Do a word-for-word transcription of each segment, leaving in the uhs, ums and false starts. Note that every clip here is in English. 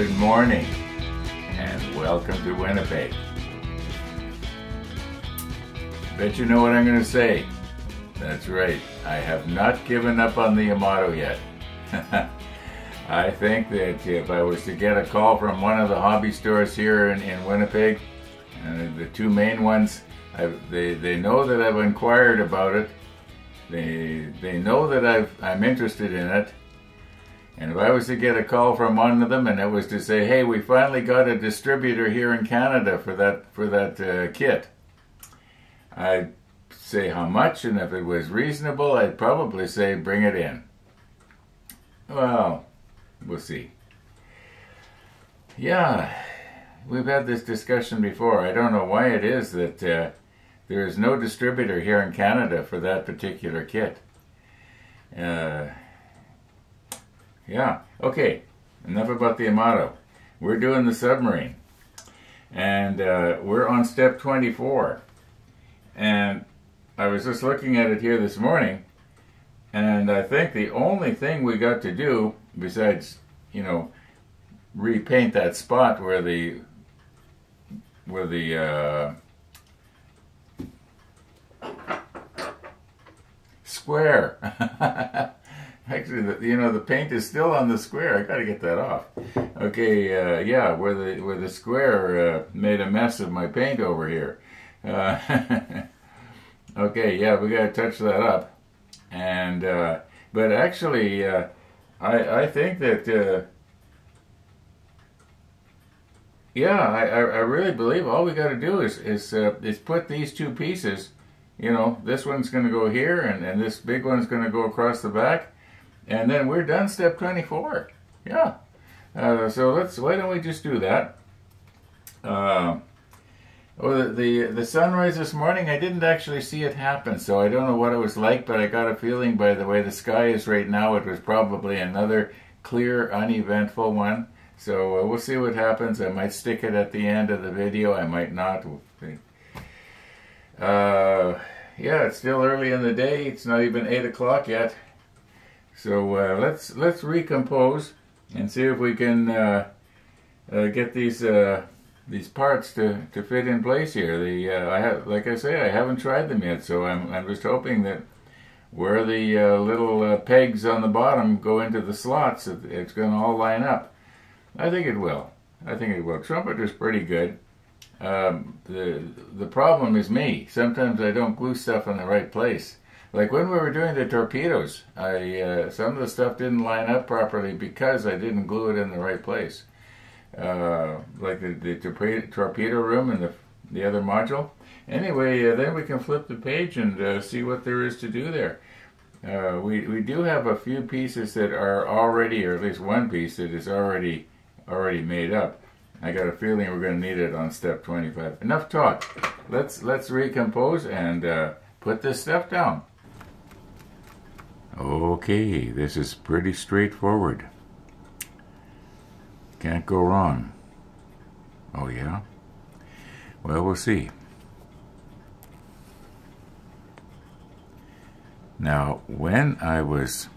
Good morning, and welcome to Winnipeg. Bet you know what I'm going to say. That's right, I have not given up on the Yamato yet. I think that if I was to get a call from one of the hobby stores here in, in Winnipeg, and the two main ones, I've, they, they know that I've inquired about it, they, they know that I've, I'm interested in it, and if I was to get a call from one of them and it was to say, hey, we finally got a distributor here in Canada for that for that uh, kit, I'd say how much, and if it was reasonable, I'd probably say bring it in. Well, we'll see. Yeah, we've had this discussion before. I don't know why it is that uh, there is no distributor here in Canada for that particular kit. Uh... Yeah, okay, enough about the Yamato. We're doing the submarine, and uh, we're on step twenty-four. And I was just looking at it here this morning, and I think the only thing we got to do, besides, you know, repaint that spot where the, where the uh, square, actually, you know, the paint is still on the square. I gotta get that off. Okay, uh, yeah, where the where the square uh, made a mess of my paint over here. Uh, okay, yeah, we gotta touch that up. And uh, but actually, uh, I I think that uh, yeah, I I really believe all we gotta do is is uh, is put these two pieces. You know, this one's gonna go here, and and this big one's gonna go across the back. And then we're done step twenty-four. Yeah. Uh, so let's, why don't we just do that? Uh, oh, the, the, the sunrise this morning, I didn't actually see it happen, so I don't know what it was like, but I got a feeling by the way the sky is right now, it was probably another clear, uneventful one. So uh, we'll see what happens. I might stick it at the end of the video. I might not. Uh, yeah, it's still early in the day. It's not even eight o'clock yet. So uh, let's let's recompose and see if we can uh, uh, get these uh, these parts to, to fit in place here. The uh, I have, like I say, I haven't tried them yet, so I'm I'm just hoping that where the uh, little uh, pegs on the bottom go into the slots, it, it's going to all line up. I think it will. I think it will. Trumpeter's pretty good. Um, the the problem is me. Sometimes I don't glue stuff in the right place. Like when we were doing the torpedoes, I uh, some of the stuff didn't line up properly because I didn't glue it in the right place. Uh, like the, the torpedo room and the, the other module. Anyway, uh, then we can flip the page and uh, see what there is to do there. Uh, we, we do have a few pieces that are already, or at least one piece that is already already made up. I got a feeling we're going to need it on step twenty-five. Enough talk. Let's, let's recompose and uh, put this stuff down. Okay, this is pretty straightforward. Can't go wrong. Oh yeah? Well, we'll see. Now, when I was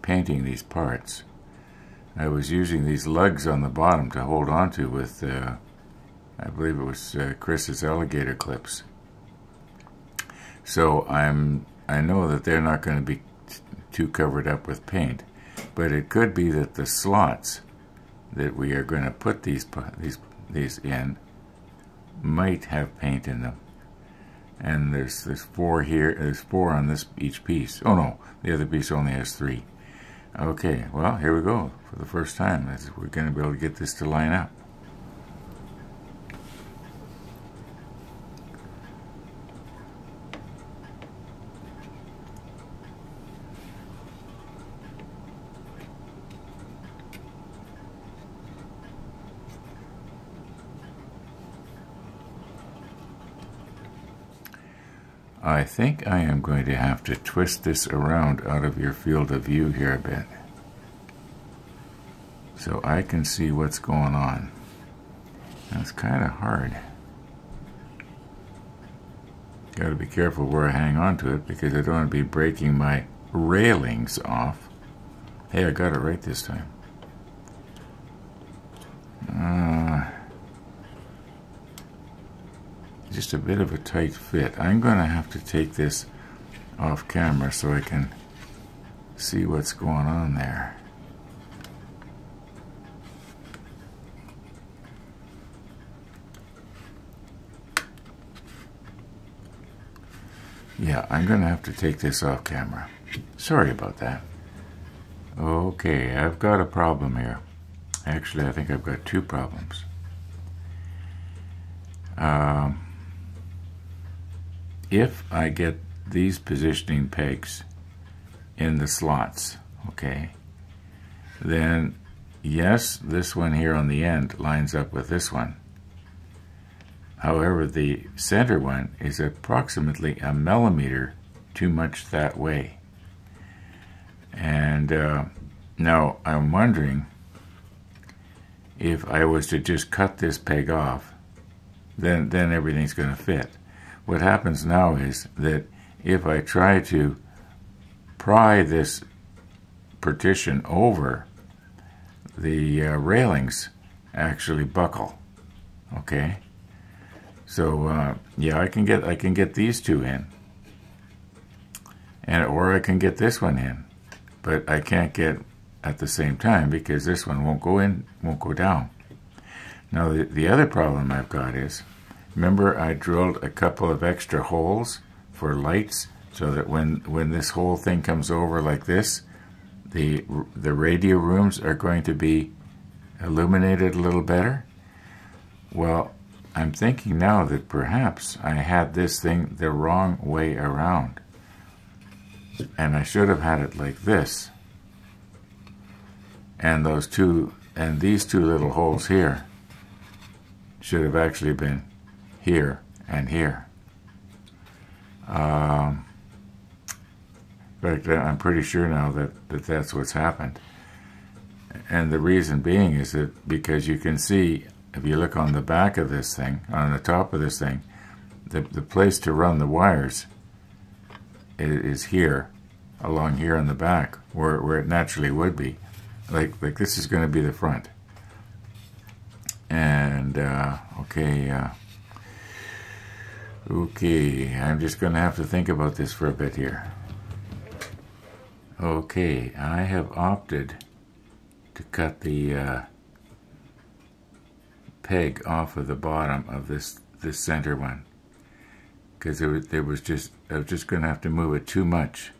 painting these parts, I was using these lugs on the bottom to hold on to with, uh, I believe it was uh, Chris's alligator clips. So I'm I know that they're not going to be t too covered up with paint, but it could be that the slots that we are going to put these these these in might have paint in them. And there's there's four here. There's four on this each piece. Oh no, the other piece only has three. Okay, well here we go for the first time. We're going to be able to get this to line up. I think I am going to have to twist this around out of your field of view here a bit, so I can see what's going on. That's kind of hard. Got to be careful where I hang on to it because I don't want to be breaking my railings off. Hey, I got it right this time. just a bit of a tight fit. I'm going to have to take this off camera so I can see what's going on there. Yeah, I'm going to have to take this off camera. Sorry about that. Okay, I've got a problem here. Actually, I think I've got two problems. Um, if I get these positioning pegs in the slots, okay, then yes, this one here on the end lines up with this one. However, the center one is approximately a millimeter too much that way. And uh, now I'm wondering if I was to just cut this peg off, then, then everything's going to fit. What happens now is that if I try to pry this partition over, the uh, railings actually buckle, okay? So uh, yeah, I can get I can get these two in, and or I can get this one in, but I can't get at the same time because this one won't go in, won't go down. Now the, the other problem I've got is, remember I drilled a couple of extra holes for lights so that when when this whole thing comes over like this, the the radio rooms are going to be illuminated a little better. Well, I'm thinking now that perhaps I had this thing the wrong way around, and I should have had it like this, and those two and these two little holes here should have actually been here and here. Um, in fact, I'm pretty sure now that, that that's what's happened, and the reason being is that because you can see, if you look on the back of this thing, on the top of this thing, the, the place to run the wires is, is here, along here on the back, where, where it naturally would be. Like, like this is going to be the front. And, uh, okay, uh, okay, I'm just going to have to think about this for a bit here. Okay, I have opted to cut the, uh, peg off of the bottom of this this center one, because there was, there was just I was just going to have to move it too much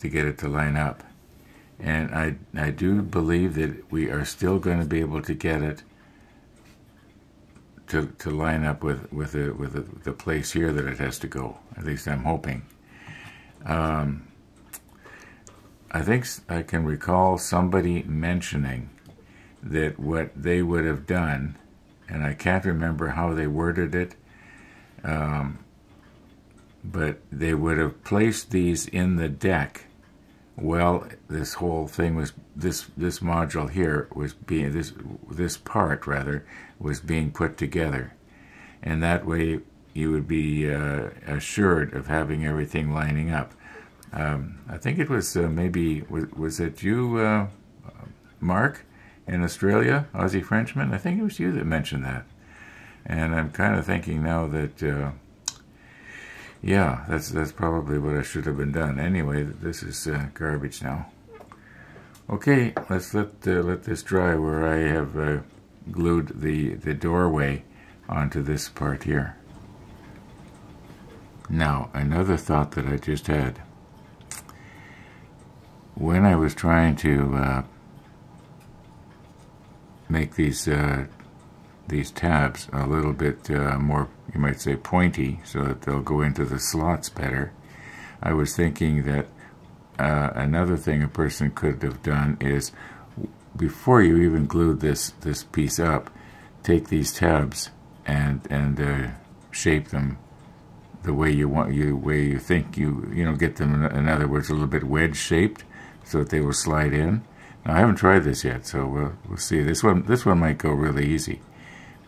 to get it to line up, and I I do believe that we are still going to be able to get it to to line up with with the with the, the place here that it has to go. At least I'm hoping. Um, I think I can recall somebody mentioning that what they would have done, and I can't remember how they worded it, um, but they would have placed these in the deck while this whole thing was, this this module here was being, this this part rather, was being put together. And that way you would be uh, assured of having everything lining up. Um, I think it was uh, maybe, was, was it you, uh, Mark? In Australia, Aussie Frenchman, I think it was you that mentioned that. And I'm kind of thinking now that, uh, yeah, that's that's probably what I should have been done. Anyway, this is uh, garbage now. Okay, let's let uh, let this dry where I have uh, glued the, the doorway onto this part here. Now, another thought that I just had. When I was trying to... Uh, make these uh, these tabs a little bit uh, more, you might say, pointy, so that they'll go into the slots better. I was thinking that uh, another thing a person could have done is, before you even glued this this piece up, take these tabs and and uh, shape them the way you want, you way you think you you know get them. In other words, a little bit wedge shaped, so that they will slide in. Now, I haven't tried this yet, so we'll, we'll see. This one this one might go really easy,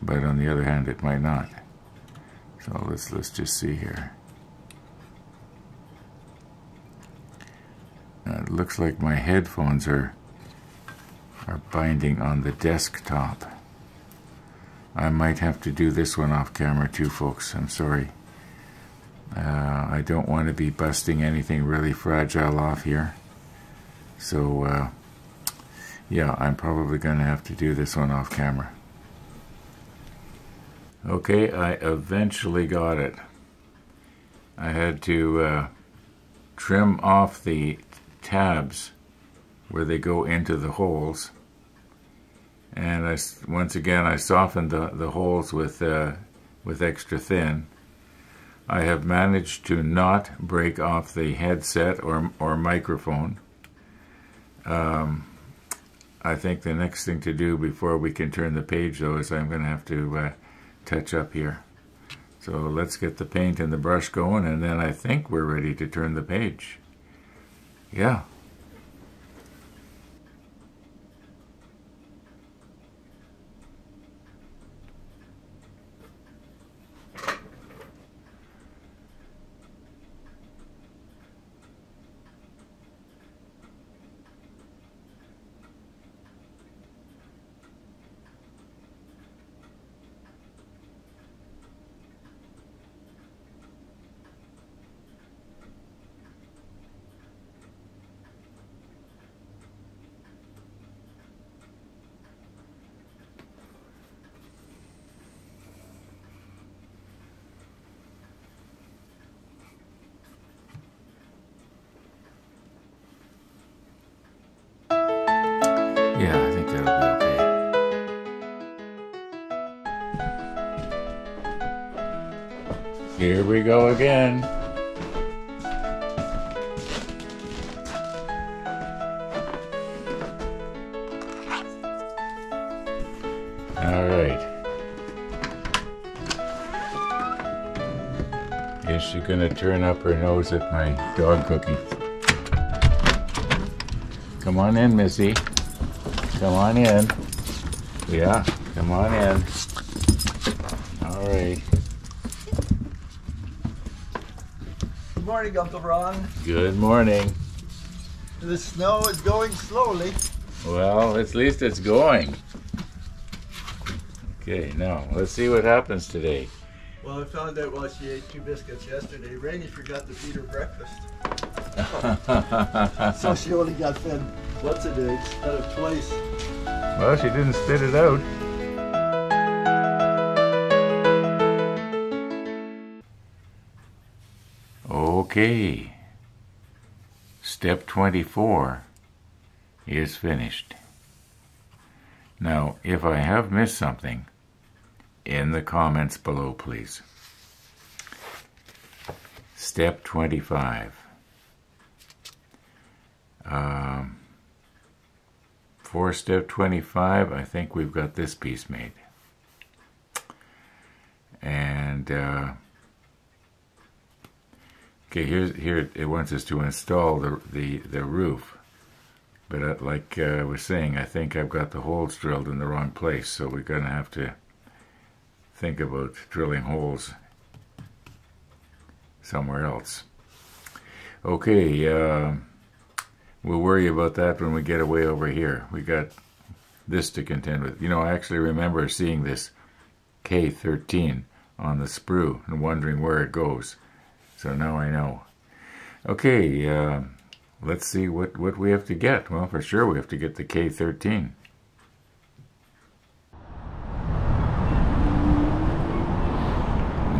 but on the other hand, it might not. So let's let's just see here. Now, it looks like my headphones are are binding on the desktop, I might have to do this one off camera too, folks. I'm sorry. Uh, I don't want to be busting anything really fragile off here. So, uh, yeah, I'm probably going to have to do this one off camera. Okay, I eventually got it. I had to uh, trim off the tabs where they go into the holes, and I, once again I softened the, the holes with, uh, with extra thin. I have managed to not break off the headset or, or microphone. Um, I think the next thing to do before we can turn the page though is I'm going to have to uh, touch up here. So let's get the paint and the brush going, and then I think we're ready to turn the page. Yeah. Yeah, I think that'll be okay. Here we go again. All right. Is she gonna turn up her nose at my dog cookie? Come on in, Missy. Come on in. Yeah, come on in. All right. Good morning, Uncle Ron. Good morning. The snow is going slowly. Well, at least it's going. Okay, now, let's see what happens today. Well, I found out while she ate two biscuits yesterday, Rainey forgot to feed her breakfast. So she only got fed once a day instead of twice. Well, she didn't spit it out. Okay. Step twenty-four is finished. Now, if I have missed something, in the comments below, please. Step twenty-five. Um... For step twenty-five, I think we've got this piece made. And, uh, okay, here's, here it wants us to install the, the, the roof. But uh, like uh, I was saying, I think I've got the holes drilled in the wrong place, so we're going to have to think about drilling holes somewhere else. Okay, uh, we'll worry about that when we get away over here. We got this to contend with. You know, I actually remember seeing this K thirteen on the sprue and wondering where it goes. So now I know. Okay, uh, let's see what, what we have to get. Well, for sure we have to get the K thirteen.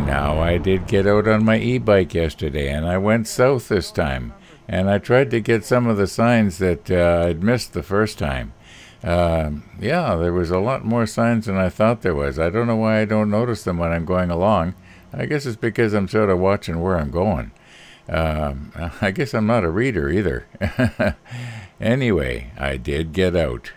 Now, I did get out on my e-bike yesterday, and I went south this time. And I tried to get some of the signs that uh, I'd missed the first time. Uh, yeah, there was a lot more signs than I thought there was. I don't know why I don't notice them when I'm going along. I guess it's because I'm sort of watching where I'm going. Um, I guess I'm not a reader either. Anyway, I did get out.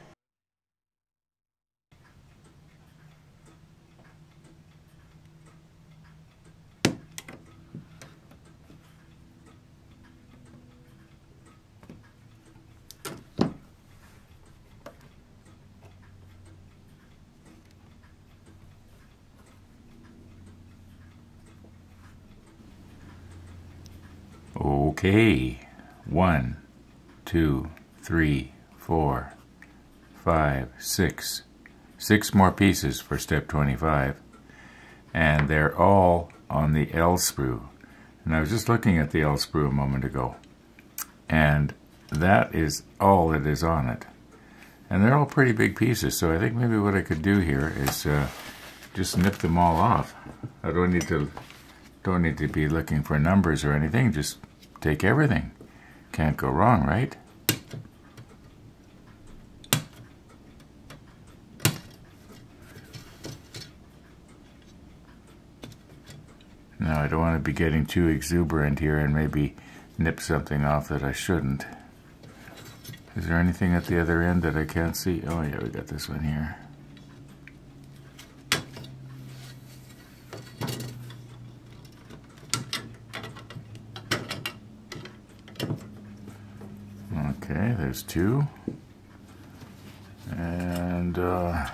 Okay, one, two, three, four, five, six, six more pieces for step twenty-five, and they're all on the L sprue. And I was just looking at the L sprue a moment ago, and that is all that is on it. And they're all pretty big pieces, so I think maybe what I could do here is uh, just nip them all off. I don't need to don't need to be looking for numbers or anything. Just take everything. Can't go wrong, right? Now, I don't want to be getting too exuberant here and maybe nip something off that I shouldn't. Is there anything at the other end that I can't see? Oh yeah, we got this one here. Okay, there's two. And uh,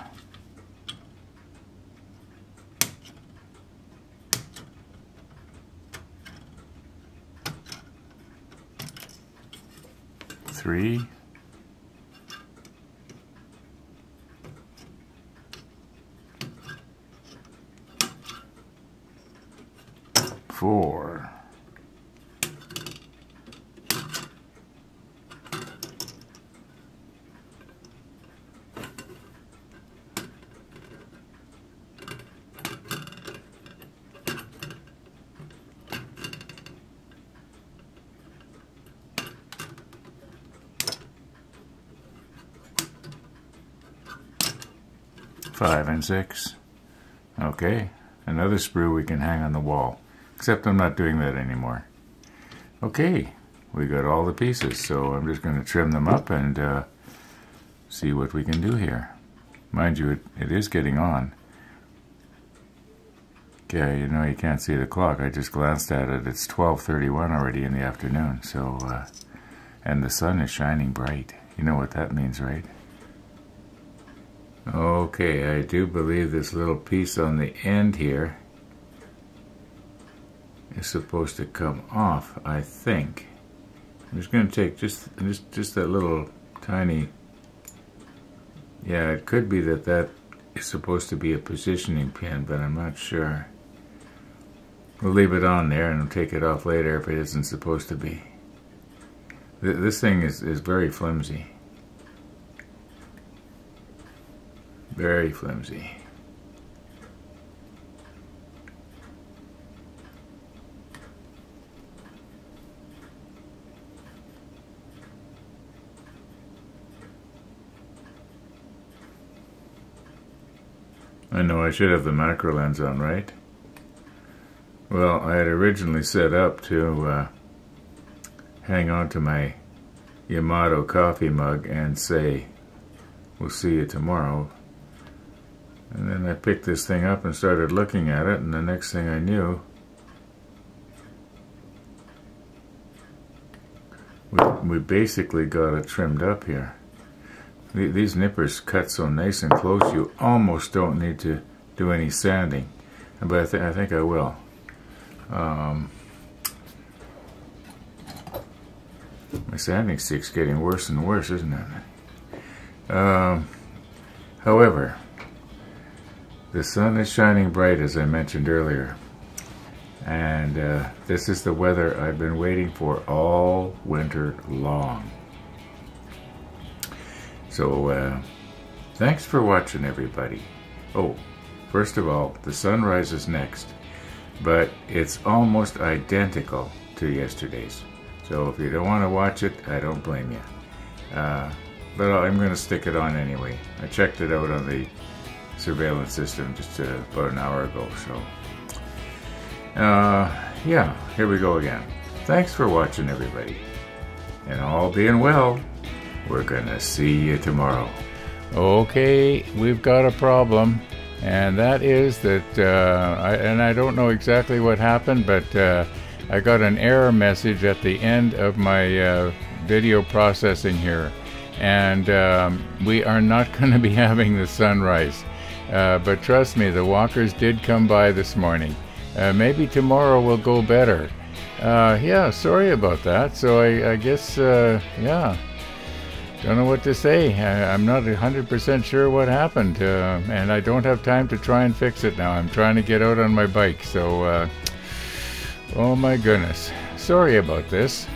three. Four. Five and six. Okay, another sprue we can hang on the wall. Except I'm not doing that anymore. Okay, we got all the pieces, so I'm just going to trim them up and uh, see what we can do here. Mind you, it, it is getting on. Okay, you know, you can't see the clock. I just glanced at it. It's twelve thirty-one already in the afternoon, so, uh, and the sun is shining bright. You know what that means, right? Okay, I do believe this little piece on the end here is supposed to come off, I think. I'm just going to take just, just just that little tiny... Yeah, it could be that that is supposed to be a positioning pin, but I'm not sure. We'll leave it on there and take it off later if it isn't supposed to be. Th this thing is, is very flimsy. Very flimsy. I know I should have the macro lens on, right? Well, I had originally set up to uh, hang on to my Yamato coffee mug and say, we'll see you tomorrow. And then I picked this thing up and started looking at it, and the next thing I knew, we, we basically got it trimmed up here. These nippers cut so nice and close, you almost don't need to do any sanding. But I, th I think I will. Um, my sanding stick's getting worse and worse, isn't it? Um, however, the sun is shining bright, as I mentioned earlier. And uh, this is the weather I've been waiting for all winter long. So, uh, thanks for watching, everybody. Oh, first of all, the sun rises next, but it's almost identical to yesterday's. So if you don't want to watch it, I don't blame you. Uh, but I'm going to stick it on anyway. I checked it out on the surveillance system just uh, about an hour ago, so. Uh, yeah, here we go again. Thanks for watching, everybody. And all being well, we're gonna see you tomorrow. Okay, we've got a problem, and that is that uh, I, and I don't know exactly what happened, but uh, I got an error message at the end of my uh, video processing here, and um, we are not going to be having the sunrise, uh, but trust me, the walkers did come by this morning. Uh, maybe tomorrow will go better. Uh, yeah, sorry about that. So I, I guess uh, yeah. Don't know what to say. I, I'm not one hundred percent sure what happened, uh, and I don't have time to try and fix it now. I'm trying to get out on my bike, so, uh, oh my goodness. Sorry about this.